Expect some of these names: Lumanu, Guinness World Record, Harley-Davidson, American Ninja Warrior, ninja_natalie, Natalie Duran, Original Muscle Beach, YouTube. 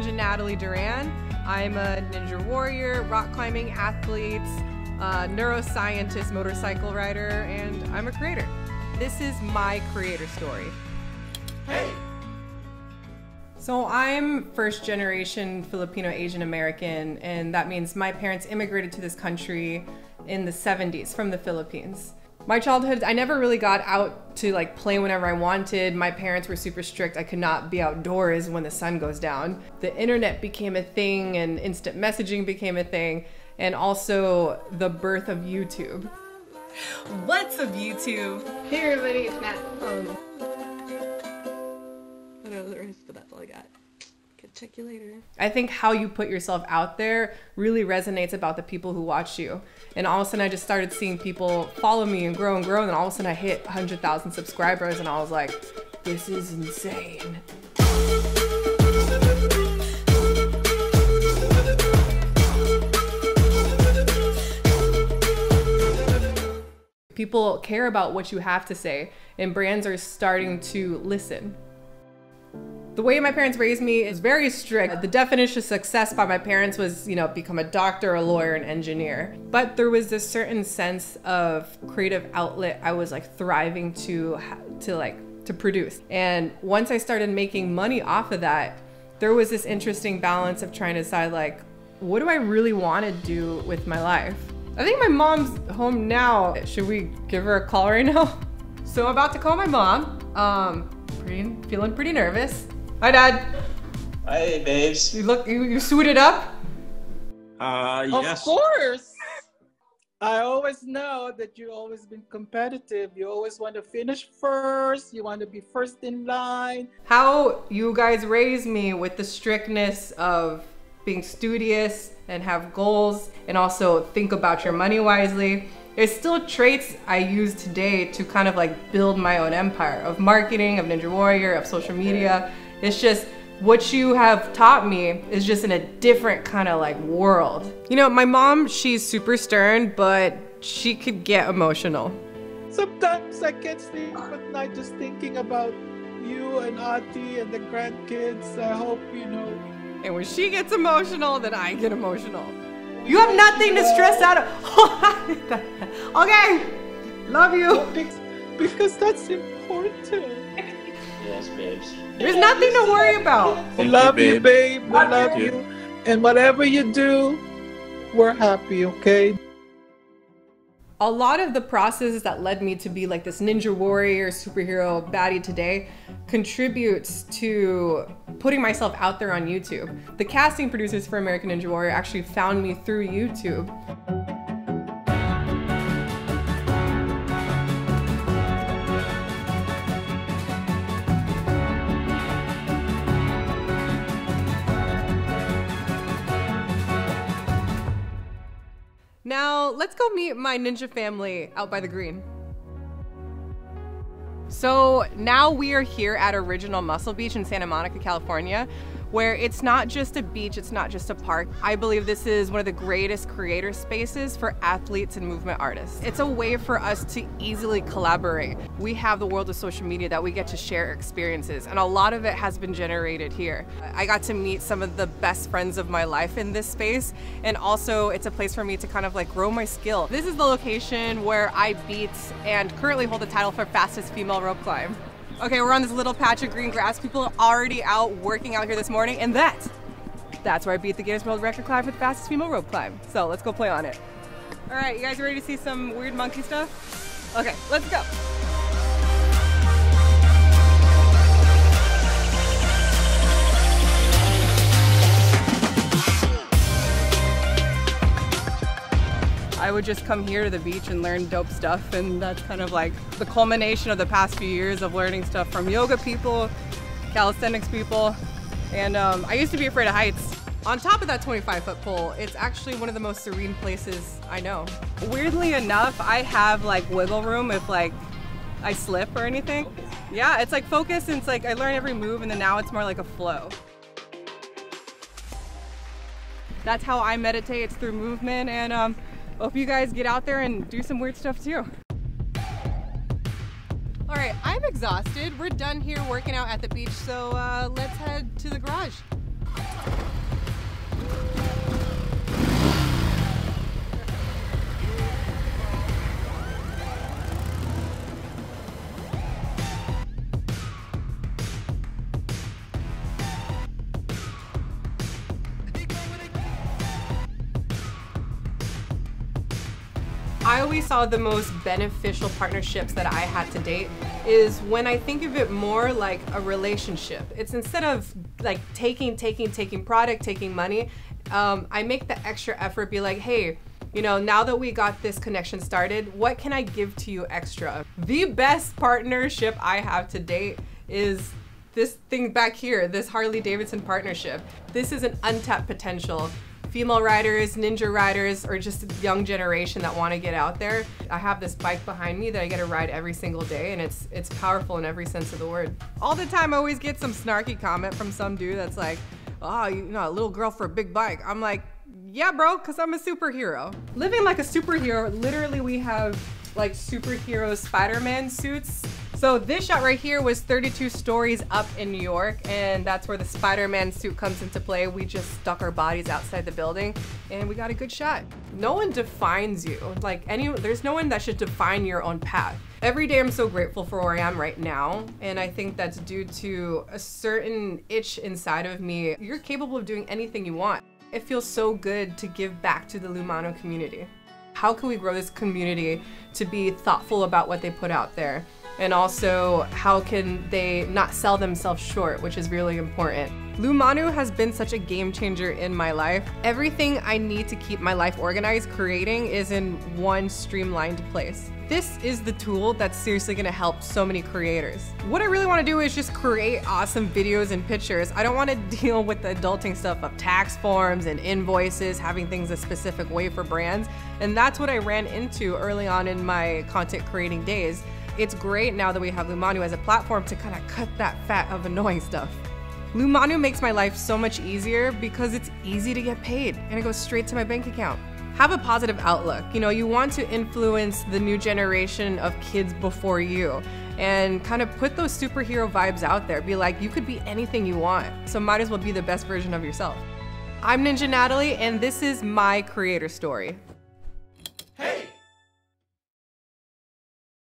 Ninja Natalie Duran. I'm a ninja warrior, rock climbing athlete, neuroscientist, motorcycle rider, and I'm a creator. This is my creator story. Hey! So I'm first generation Filipino Asian American, and that means my parents immigrated to this country in the 70s from the Philippines. My childhood, I never really got out to like play whenever I wanted. My parents were super strict. I could not be outdoors when the sun goes down. The internet became a thing and instant messaging became a thing, and also the birth of YouTube. What's up, YouTube? Hey everybody, it's Nat. But that's all I got. Good, check you later. I think how you put yourself out there really resonates about the people who watch you. And all of a sudden I just started seeing people follow me and grow, and all of a sudden I hit 100,000 subscribers and I was like, this is insane. People care about what you have to say, and brands are starting to listen. The way my parents raised me is very strict. The definition of success by my parents was, you know, become a doctor, a lawyer, an engineer. But there was this certain sense of creative outlet I was like thriving to produce. And once I started making money off of that, there was this interesting balance of trying to decide like, what do I really want to do with my life? I think my mom's home now. Should we give her a call right now? So I'm about to call my mom. Feeling pretty nervous. Hi, Dad. Hi, babes. You suited up? Yes. Of course. I always know that you've always been competitive. You always want to finish first. You want to be first in line. How you guys raised me with the strictness of being studious and have goals and also think about your money wisely. There's still traits I use today to kind of like build my own empire of marketing, of Ninja Warrior, of social media. It's just what you have taught me is just in a different kind of like world. You know, my mom, she's super stern, but she could get emotional. Sometimes I can't sleep at night just thinking about you and Ati and the grandkids. I hope you know. And when she gets emotional, then I get emotional. You have nothing to stress out of. Okay, love you. Because that's important. Yes, babes. There's nothing to worry about. Thank love you, babe. We love you. And whatever you do, we're happy, okay? A lot of the processes that led me to be like this ninja warrior, superhero baddie today contributes to putting myself out there on YouTube. The casting producers for American Ninja Warrior actually found me through YouTube. Now, let's go meet my ninja family out by the green. So now we are here at Original Muscle Beach in Santa Monica, California, where it's not just a beach, it's not just a park. I believe this is one of the greatest creator spaces for athletes and movement artists. It's a way for us to easily collaborate. We have the world of social media that we get to share experiences, and a lot of it has been generated here. I got to meet some of the best friends of my life in this space, and also it's a place for me to kind of like grow my skill. This is the location where I beat and currently hold the title for fastest female rope climb. Okay, we're on this little patch of green grass. People are already out working out here this morning, and that's where I beat the Guinness World Record climb for the fastest female rope climb. So let's go play on it. All right, you guys ready to see some weird monkey stuff? Okay, let's go. I would just come here to the beach and learn dope stuff, and that's kind of like the culmination of the past few years of learning stuff from yoga people, calisthenics people, and I used to be afraid of heights. On top of that 25-foot pole, it's actually one of the most serene places I know. Weirdly enough, I have like wiggle room if like I slip or anything. Yeah, it's like focus, and it's like I learn every move, and then now it's more like a flow. That's how I meditate. It's through movement, and hope you guys get out there and do some weird stuff too. All right, I'm exhausted. We're done here working out at the beach, so let's head to the garage. I always saw the most beneficial partnerships that I had to date is when I think of it more like a relationship. It's instead of like taking product, taking money, I make the extra effort, be like, hey, you know, now that we got this connection started, what can I give to you extra? The best partnership I have to date is this thing back here, this Harley-Davidson partnership. This is an untapped potential. Female riders, ninja riders, or just a young generation that want to get out there. I have this bike behind me that I get to ride every single day, and it's powerful in every sense of the word. All the time I always get some snarky comment from some dude that's like, oh, you know, a little girl for a big bike. I'm like, yeah, bro, because I'm a superhero. Living like a superhero, literally we have like superhero Spider-Man suits. So this shot right here was 32 stories up in New York, and that's where the Spider-Man suit comes into play. We just stuck our bodies outside the building and we got a good shot. No one defines you. Like there's no one that should define your own path. Every day I'm so grateful for where I am right now, and I think that's due to a certain itch inside of me. You're capable of doing anything you want. It feels so good to give back to the Lumanu community. How can we grow this community to be thoughtful about what they put out there? And also, how can they not sell themselves short, which is really important. Lumanu has been such a game changer in my life. Everything I need to keep my life organized, creating, is in one streamlined place. This is the tool that's seriously gonna help so many creators. What I really wanna do is just create awesome videos and pictures. I don't wanna deal with the adulting stuff of tax forms and invoices, having things a specific way for brands. And that's what I ran into early on in my content creating days. It's great now that we have Lumanu as a platform to kind of cut that fat of annoying stuff. Lumanu makes my life so much easier because it's easy to get paid and it goes straight to my bank account. Have a positive outlook. You know, you want to influence the new generation of kids before you and kind of put those superhero vibes out there. Be like, you could be anything you want, so might as well be the best version of yourself. I'm Ninja Natalie, and this is my creator story.